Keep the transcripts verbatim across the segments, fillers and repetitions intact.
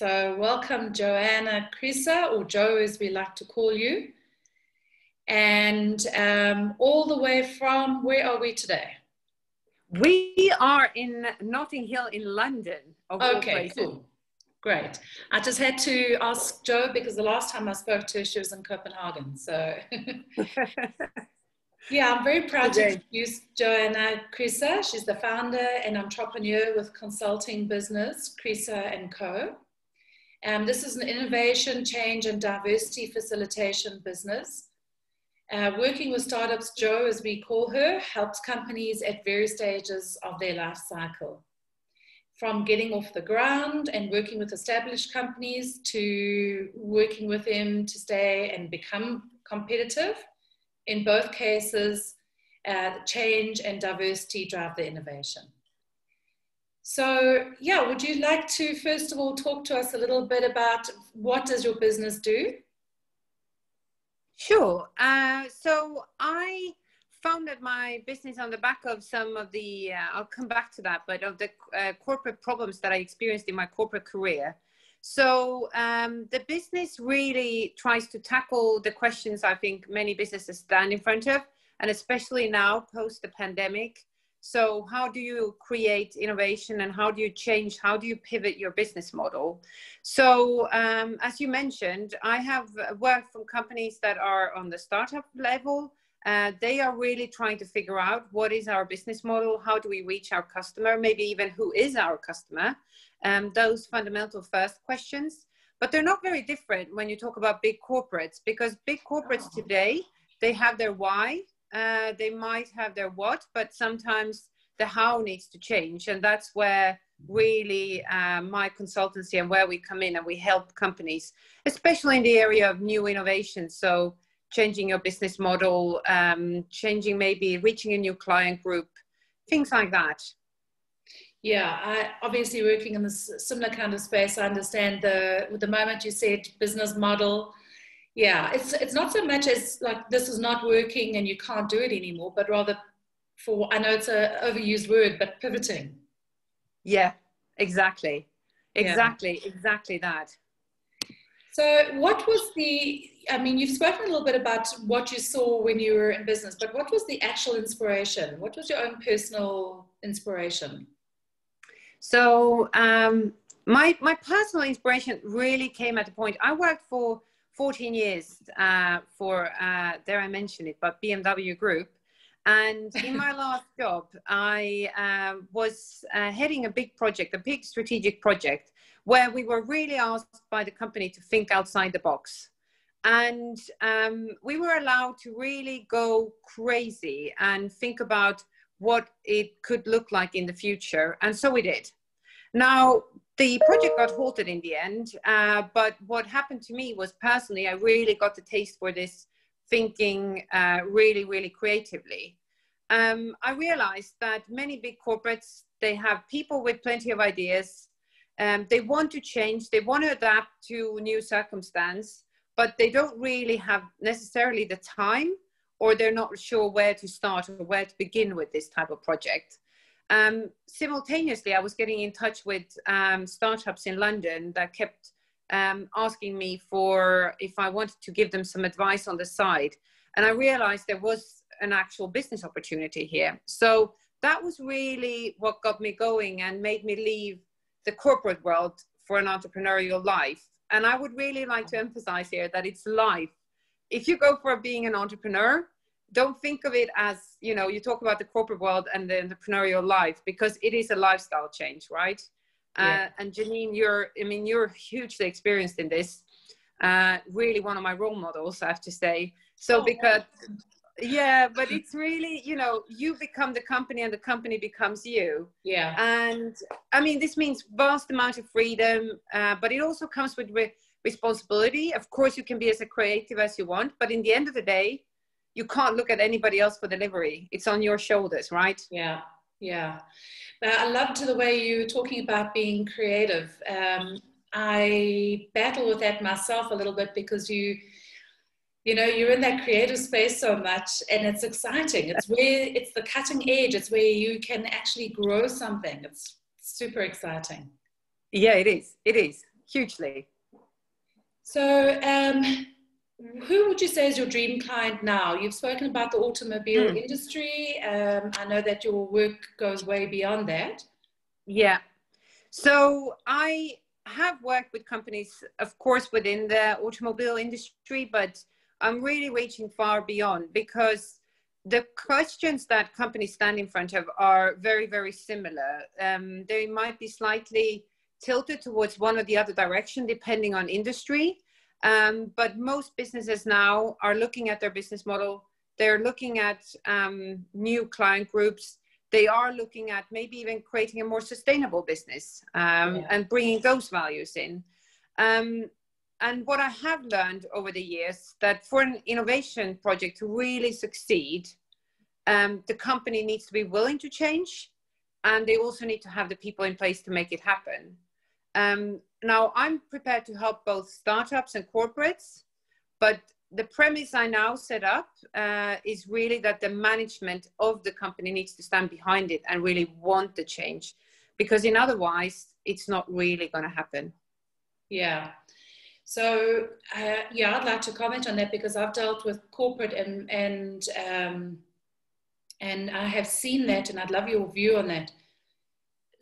So welcome, Johanna Kriisa, or Jo as we like to call you. And um, all the way from, where are we today? We are in Notting Hill in London. Okay, cool. Great. I just had to ask Jo because the last time I spoke to her, she was in Copenhagen. So yeah, I'm very proud to introduce Johanna Kriisa. She's the founder and entrepreneur with consulting business, Kriisa and Co. Um, this is an innovation, change and diversity facilitation business. Uh, working with startups, Jo, as we call her, helps companies at various stages of their life cycle, from getting off the ground and working with established companies to working with them to stay and become competitive. In both cases, uh, change and diversity drive the innovation. So, yeah, would you like to, first of all, talk to us a little bit about what does your business do? Sure. Uh, so I founded my business on the back of some of the, uh, I'll come back to that, but of the uh, corporate problems that I experienced in my corporate career. So um, the business really tries to tackle the questions I think many businesses stand in front of, and especially now post the pandemic. So how do you create innovation and how do you change, how do you pivot your business model? So um, as you mentioned, I have worked from companies that are on the startup level. Uh, they are really trying to figure out what is our business model, how do we reach our customer, maybe even who is our customer, um, those fundamental first questions. But they're not very different when you talk about big corporates, because big corporates oh. today, they have their why. Uh, they might have their what, but sometimes the how needs to change. And that's where really uh, my consultancy and where we come in and we help companies, especially in the area of new innovation. So changing your business model, um, changing, maybe reaching a new client group, things like that. Yeah, I, obviously working in this similar kind of space, I understand the, the moment you said business model, yeah, it's it's not so much as like this is not working and you can't do it anymore, but rather for, I know it's an overused word, but pivoting. Yeah, exactly. Exactly, yeah. exactly that. So what was the, I mean, you've spoken a little bit about what you saw when you were in business, but what was the actual inspiration? What was your own personal inspiration? So um, my, my personal inspiration really came at the point, I worked for fourteen years uh, for, uh, dare I mention it, but B M W Group. And in my last job, I uh, was uh, heading a big project, a big strategic project, where we were really asked by the company to think outside the box. And um, we were allowed to really go crazy and think about what it could look like in the future. And so we did. Now, the project got halted in the end, uh, but what happened to me was personally, I really got the taste for this thinking uh, really, really creatively. Um, I realized that many big corporates, they have people with plenty of ideas. Um, they want to change, they want to adapt to new circumstance, but they don't really have necessarily the time, or they're not sure where to start or where to begin with this type of project. Um, simultaneously, I was getting in touch with um, startups in London that kept um, asking me for if I wanted to give them some advice on the side. And I realized there was an actual business opportunity here. So that was really what got me going and made me leave the corporate world for an entrepreneurial life. And I would really like to emphasize here that it's life. If you go for being an entrepreneur, don't think of it as, you know, you talk about the corporate world and the entrepreneurial life, because it is a lifestyle change, right? Yeah. Uh, and Janine, you're, I mean, you're hugely experienced in this. Uh, really one of my role models, I have to say. So oh, because, yeah, but it's really, you know, you become the company and the company becomes you. Yeah. And I mean, this means vast amount of freedom, uh, but it also comes with re- responsibility. Of course, you can be as creative as you want, but in the end of the day, you can't look at anybody else for delivery. It's on your shoulders, right? Yeah, yeah. But I loved the way you were talking about being creative. Um, I battle with that myself a little bit because you, you know, you're in that creative space so much and it's exciting. It's where, it's the cutting edge. It's where you can actually grow something. It's super exciting. Yeah, it is. It is. hugely. So um, who would you say is your dream client now? You've spoken about the automobile mm. industry. Um, I know that your work goes way beyond that. Yeah. So I have worked with companies, of course, within the automobile industry, but I'm really reaching far beyond, because the questions that companies stand in front of are very, very similar. Um, they might be slightly tilted towards one or the other direction, depending on industry. Um, but most businesses now are looking at their business model. They're looking at um, new client groups. They are looking at maybe even creating a more sustainable business um, yeah. and bringing those values in. Um, and what I have learned over the years, that for an innovation project to really succeed, um, the company needs to be willing to change, and they also need to have the people in place to make it happen. Um, now, I'm prepared to help both startups and corporates, but the premise I now set up uh, is really that the management of the company needs to stand behind it and really want the change, because in otherwise, it's not really going to happen. Yeah. So, uh, yeah, I'd like to comment on that, because I've dealt with corporate and, and, um, and I have seen that, and I'd love your view on that.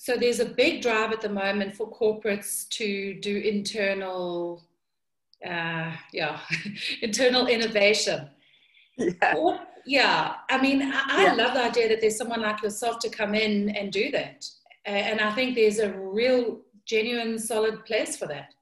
So there's a big drive at the moment for corporates to do internal uh yeah internal innovation. yeah. Or, yeah I mean I, yeah. I love the idea that there's someone like yourself to come in and do that, uh, and I think there's a real genuine solid place for that.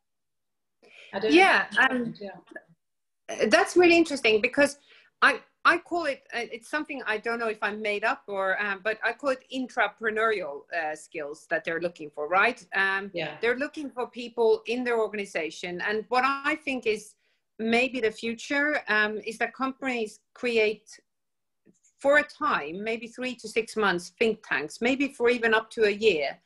I don't yeah, um, yeah that's really interesting, because I I call it uh, it's something I don't know if I made up or um, but I call it intrapreneurial uh, skills that they're looking for, right? Um, yeah. They're looking for people in their organization, and what I think is maybe the future um, is that companies create for a time, maybe three to six months, think tanks, maybe for even up to a year,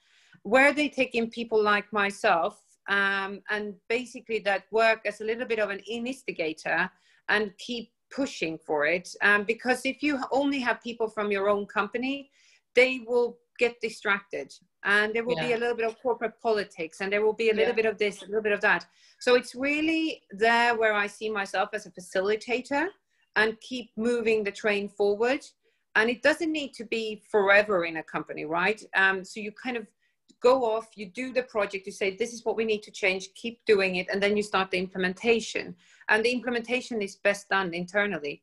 where they take in people like myself um, and basically that work as a little bit of an instigator and keep pushing for it, um, because if you only have people from your own company, they will get distracted, and there will yeah. be a little bit of corporate politics, and there will be a little yeah. bit of this, a little bit of that. So it's really there where I see myself as a facilitator and keep moving the train forward. And it doesn't need to be forever in a company, right? Um, so you kind of go off, you do the project, you say, this is what we need to change, keep doing it. And then you start the implementation, and the implementation is best done internally.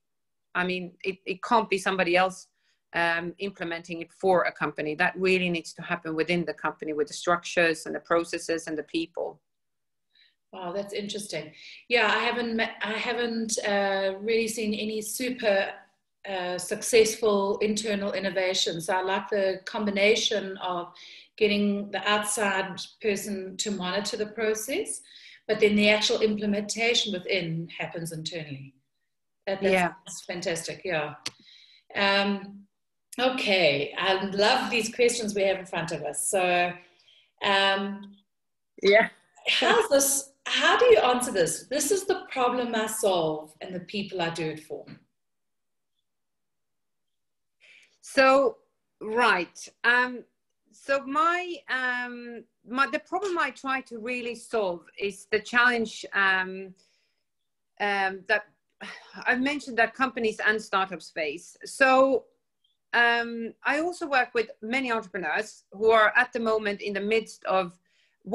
I mean, it, it can't be somebody else um, implementing it for a company. That really needs to happen within the company, with the structures and the processes and the people. Wow, that's interesting. Yeah, I haven't, met, I haven't uh, really seen any super uh, successful internal innovations. I like the combination of getting the outside person to monitor the process, but then the actual implementation within happens internally. That, that's, yeah. that's fantastic, yeah. Um, okay, I love these questions we have in front of us. So, um, yeah. how's this, how do you answer this? This is the problem I solve and the people I do it for. So, right. Um, So my, um, my, the problem I try to really solve is the challenge um, um, that I've mentioned that companies and startups face. So um, I also work with many entrepreneurs who are at the moment in the midst of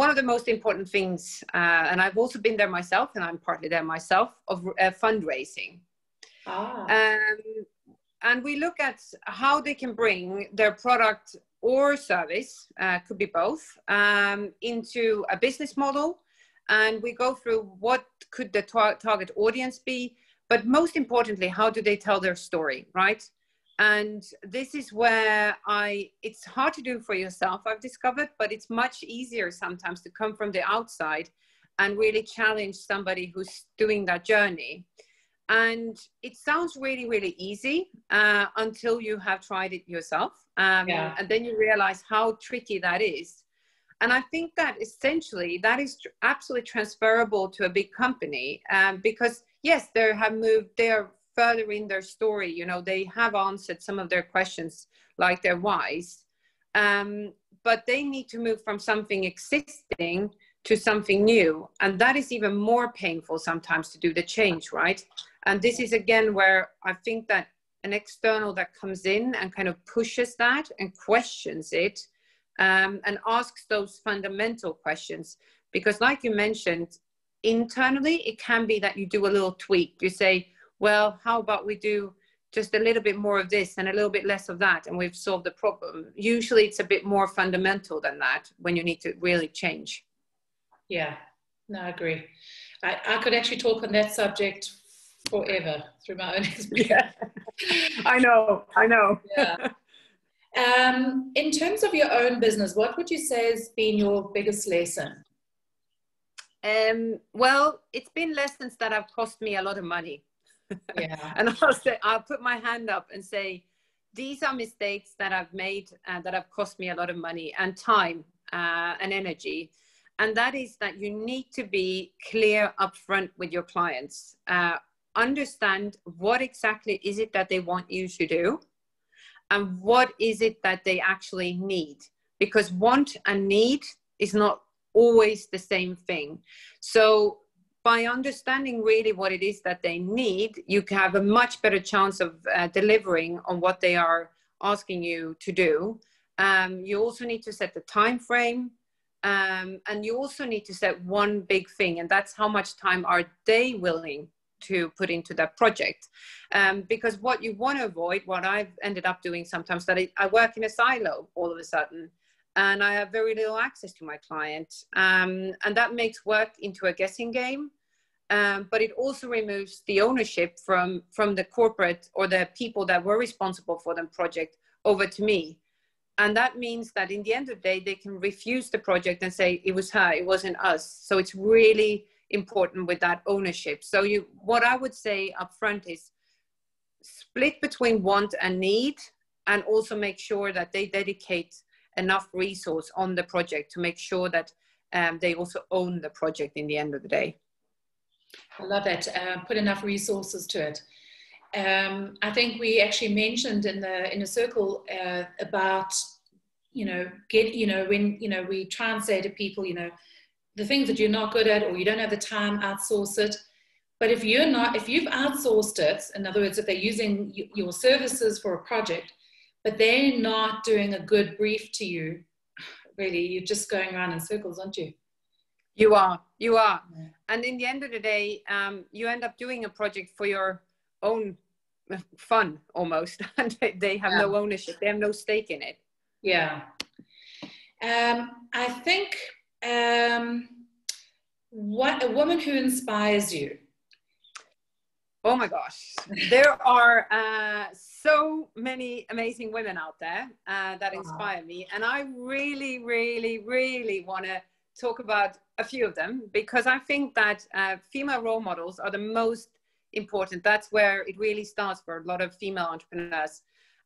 one of the most important things, uh, and I've also been there myself, and I'm partly there myself, of uh, fundraising. Ah. Um, and we look at how they can bring their product or service, uh, could be both, um, into a business model. And we go through what could the tar- target audience be, but most importantly, how do they tell their story, right? And this is where I, it's hard to do for yourself, I've discovered, but it's much easier sometimes to come from the outside and really challenge somebody who's doing that journey. And it sounds really, really easy uh, until you have tried it yourself. Um, yeah. And then you realize how tricky that is. And I think that essentially that is tr- absolutely transferable to a big company um, because yes, they have moved, they're further in their story. You know, they have answered some of their questions, like their whys, um, but they need to move from something existing to something new. And that is even more painful sometimes to do the change, right? And this is again where I think that an external that comes in and kind of pushes that and questions it, um, and asks those fundamental questions. Because like you mentioned, internally, it can be that you do a little tweak. You say, well, how about we do just a little bit more of this and a little bit less of that, and we've solved the problem. Usually it's a bit more fundamental than that when you need to really change. Yeah, no, I agree. I, I could actually talk on that subject forever through my own experience. Yeah. I know, I know. Yeah. Um, in terms of your own business, what would you say has been your biggest lesson? Um, well, it's been lessons that have cost me a lot of money. Yeah. And I'll say, I'll put my hand up and say, these are mistakes that I've made uh, that have cost me a lot of money and time uh, and energy. And that is that you need to be clear upfront with your clients. Uh, understand what exactly is it that they want you to do, and what is it that they actually need, because want and need is not always the same thing. So by understanding really what it is that they need, you can have a much better chance of uh, delivering on what they are asking you to do. Um, you also need to set the time frame, um, and you also need to set one big thing, and that's how much time are they willing to put into that project. Um, because what you want to avoid, what I've ended up doing sometimes, that I, I work in a silo all of a sudden, and I have very little access to my client. Um, and that makes work into a guessing game, um, but it also removes the ownership from, from the corporate or the people that were responsible for the project over to me. And that means that in the end of the day, they can refuse the project and say, it was her, it wasn't us. So it's really important with that ownership. So you, what I would say upfront is split between want and need, and also make sure that they dedicate enough resource on the project to make sure that um, they also own the project in the end of the day. I love that. Uh, put enough resources to it. Um, I think we actually mentioned in the in a circle uh, about, you know, get, you know, when, you know, we try and say to people, you know, the things that you're not good at or you don't have the time, outsource it. But if you're not, if you've outsourced it, in other words, if they're using your services for a project, but they're not doing a good brief to you, really, you're just going around in circles, aren't you? You are, you are. Yeah. And in the end of the day, um, you end up doing a project for your own fun, almost. And they have yeah. no ownership, they have no stake in it. Yeah. Um, I think um, what, a woman who inspires you. Oh my gosh, there are uh, so many amazing women out there uh, that inspire me. And I really, really, really want to talk about a few of them, because I think that uh, female role models are the most important. That's where it really starts for a lot of female entrepreneurs.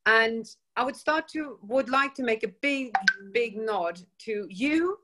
And I would start to, would like to make a big, big nod to you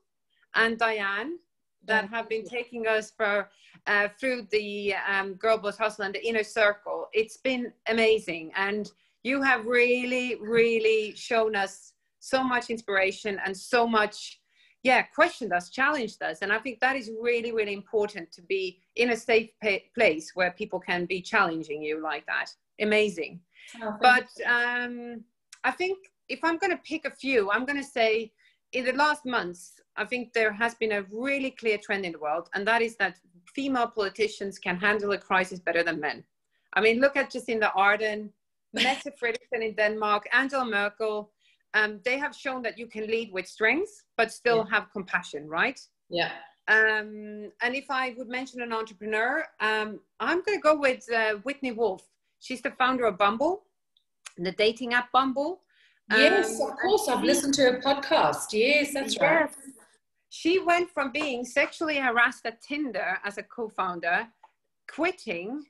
and Diane, that have been taking us for, uh, through the um, Girl Boss Hustle and the Inner Circle. It's been amazing. And you have really, really shown us so much inspiration and so much, yeah, questioned us, challenged us. And I think that is really, really important to be in a safe place where people can be challenging you like that. Amazing. Oh, but um, I think if I'm going to pick a few, I'm going to say in the last months, I think there has been a really clear trend in the world, and that is that female politicians can handle a crisis better than men. I mean, look at Jacinda Ardern, Mette Frederiksen in Denmark, Angela Merkel. Um, they have shown that you can lead with strength, but still yeah. have compassion, right? Yeah. Um, and if I would mention an entrepreneur, um, I'm going to go with uh, Whitney Wolfe. She's the founder of Bumble, the dating app Bumble. Um, yes, of course. I've listened to her podcast. Yes, that's yes. right. She went from being sexually harassed at Tinder as a co-founder, quitting.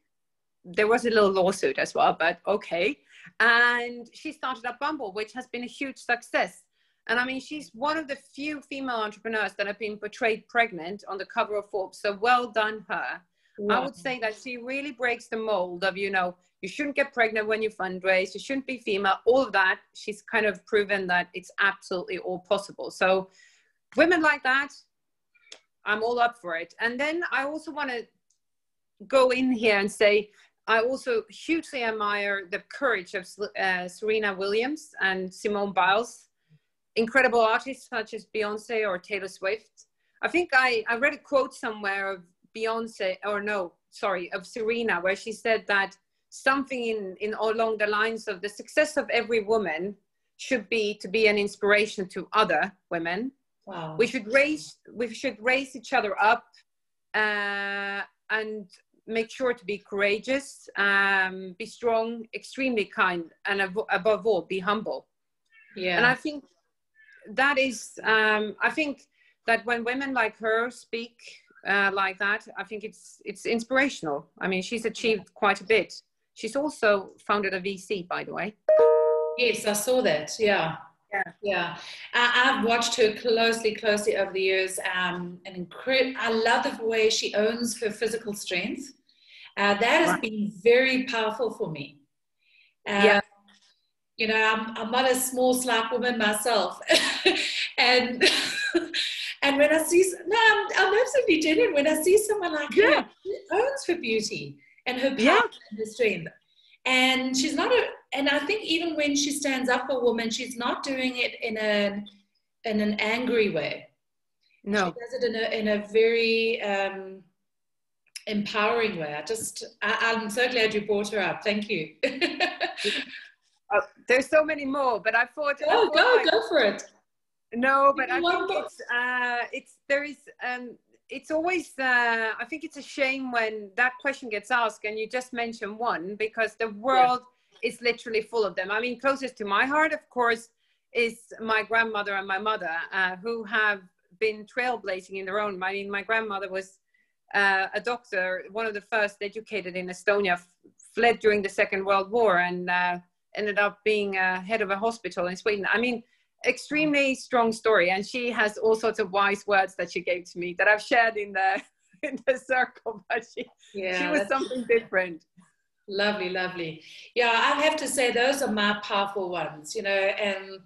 There was a little lawsuit as well, but okay. And she started up Bumble, which has been a huge success. And I mean, she's one of the few female entrepreneurs that have been portrayed pregnant on the cover of Forbes. So well done her. Wow. I would say that she really breaks the mold of, you know, you shouldn't get pregnant when you fundraise, you shouldn't be female, all of that. She's kind of proven that it's absolutely all possible. So women like that, I'm all up for it. And then I also want to go in here and say, I also hugely admire the courage of uh, Serena Williams and Simone Biles, incredible artists such as Beyoncé or Taylor Swift. I think I, I read a quote somewhere of Beyoncé, or no, sorry, of Serena, where she said that something in, in along the lines of the success of every woman should be to be an inspiration to other women. Wow. We should raise, we should raise each other up uh, and make sure to be courageous, um, be strong, extremely kind, and ab- above all, be humble. Yeah. And I think that is, um, I think that when women like her speak uh, like that, I think it's it's inspirational. I mean, she's achieved quite a bit. She's also founded a V C, by the way. Yes, I saw that, yeah. Yeah, yeah. I, I've watched her closely, closely over the years. Um, an incre- I love the way she owns her physical strength. Uh, that has right. been very powerful for me. Um, yeah. You know, I'm, I'm not a small, slight woman myself. and and when I see, no, I'm, I'm absolutely genuine. When I see someone like yeah. her, she owns her beauty and her power yeah. and her strength. And she's not a, and I think even when she stands up for a woman, she's not doing it in a, in an angry way. No. She does it in a, in a very um, empowering way. I just, I, I'm so glad you brought her up. Thank you. uh, there's so many more, but I thought. Oh, I thought go, I, go for it. No, but I think it's, uh, it's, there is, um, it's always, uh, I think it's a shame when that question gets asked and you just mention one, because the world yeah. is literally full of them. I mean, closest to my heart, of course, is my grandmother and my mother, uh, who have been trailblazing in their own. I mean, my grandmother was uh, a doctor, one of the first educated in Estonia, f- fled during the Second World War and uh, ended up being uh, head of a hospital in Sweden. I mean, extremely strong story, and she has all sorts of wise words that she gave to me that I've shared in the in the circle, but she yeah, she was something different. Lovely, lovely. Yeah, I have to say those are my powerful ones, you know. And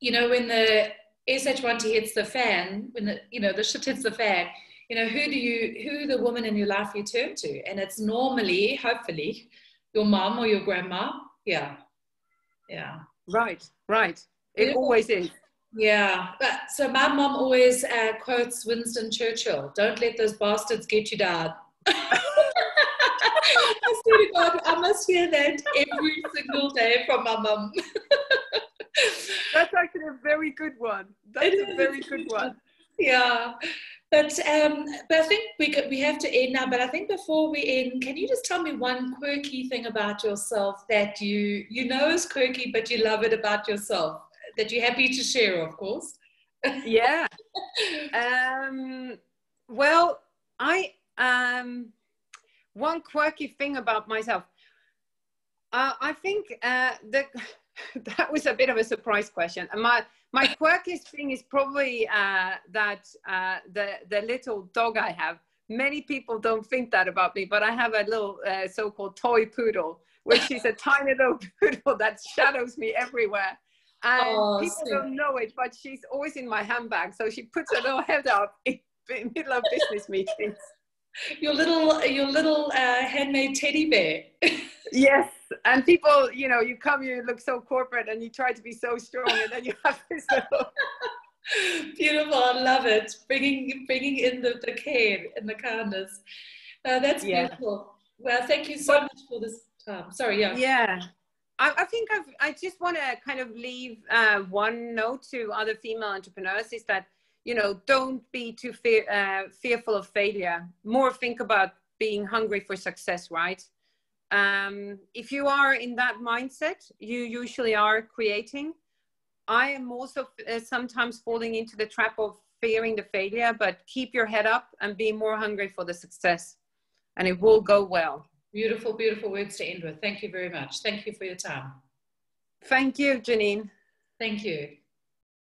you know, when the S H one T hits the fan, when the you know the shit hits the fan, you know, who do you who the woman in your life you turn to? And it's normally, hopefully, your mom or your grandma. Yeah. Yeah. Right, right. It always is. Yeah. But, so my mom always uh, quotes Winston Churchill, "Don't let those bastards get you down." I swear to God, I must hear that every single day from my mom. That's actually a very good one. That's a very good one. Yeah. But um, but I think we could, we have to end now. But I think before we end, can you just tell me one quirky thing about yourself that you, you know is quirky, but you love it about yourself? That you're happy to share, of course. Yeah. Um, well, I um, one quirky thing about myself. Uh, I think uh, that that was a bit of a surprise question. And my my quirkiest thing is probably uh, that uh, the the little dog I have. Many people don't think that about me, but I have a little uh, so-called toy poodle, which is a tiny little poodle that shadows me everywhere. And oh, people sweet. Don't know it, but she's always in my handbag. So she puts her little head up in the middle of business meetings. Your little, your little uh, handmade teddy bear. Yes, and people, you know, you come, you look so corporate, and you try to be so strong, and then you have this little. Beautiful, I love it. Bringing, bringing in the, the care and the kindness. Uh, that's yeah. beautiful. Well, thank you so but, much for this time. Sorry, yeah. Yeah. I think I've, I just want to kind of leave uh, one note to other female entrepreneurs is that, you know, don't be too fear, uh, fearful of failure. More think about being hungry for success, right? Um, if you are in that mindset, you usually are creating. I am also uh, sometimes falling into the trap of fearing the failure, but keep your head up and be more hungry for the success, and it will go well. Beautiful, beautiful words to end with. Thank you very much. Thank you for your time. Thank you, Janine. Thank you.